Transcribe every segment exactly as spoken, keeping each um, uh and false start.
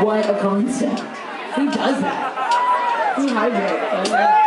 What a concept. Who does that? Who hydrates? Like,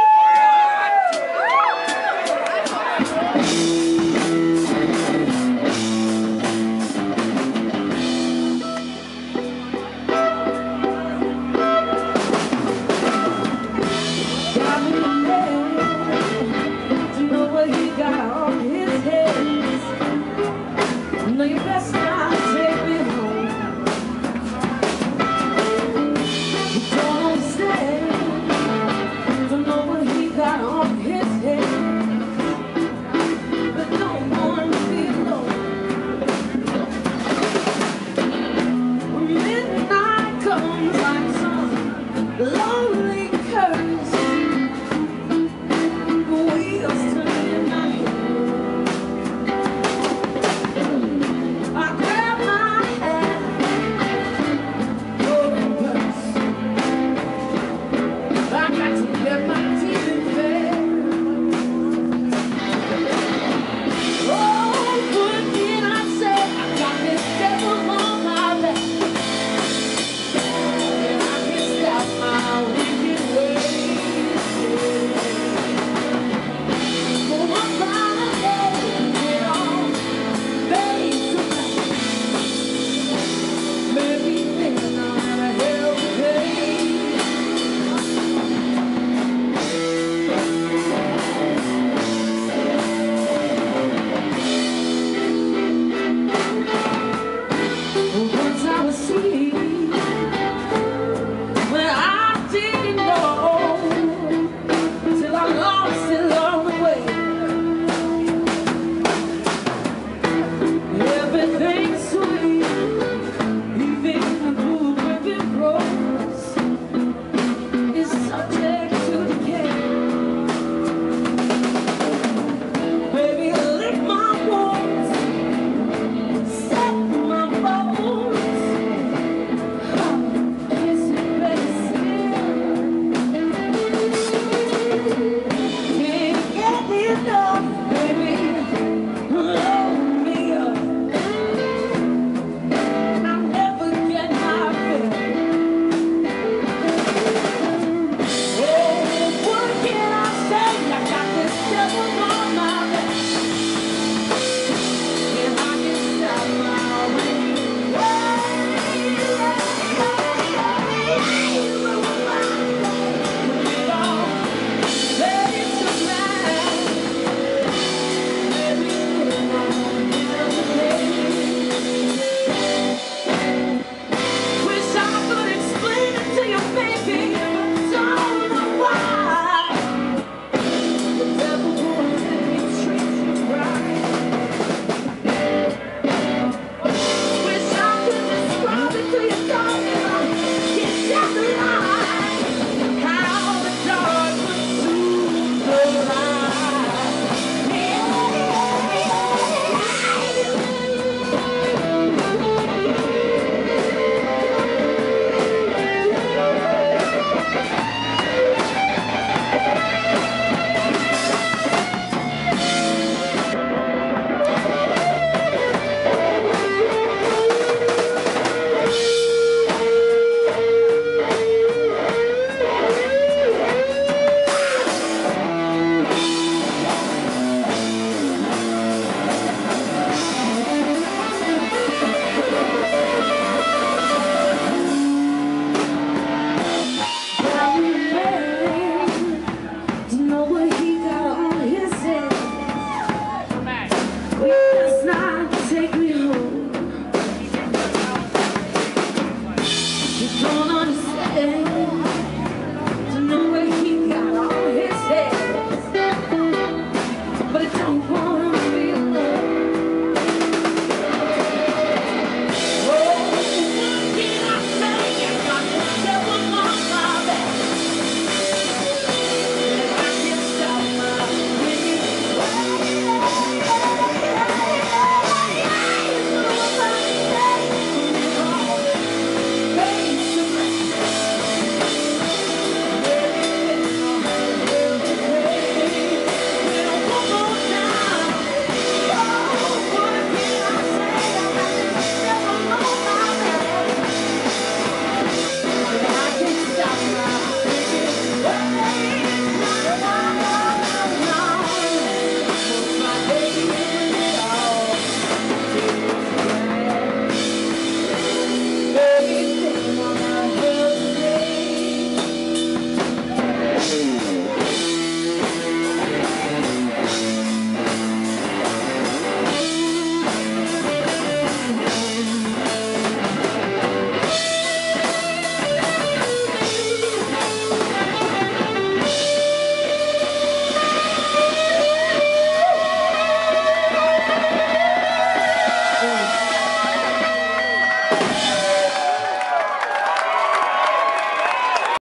I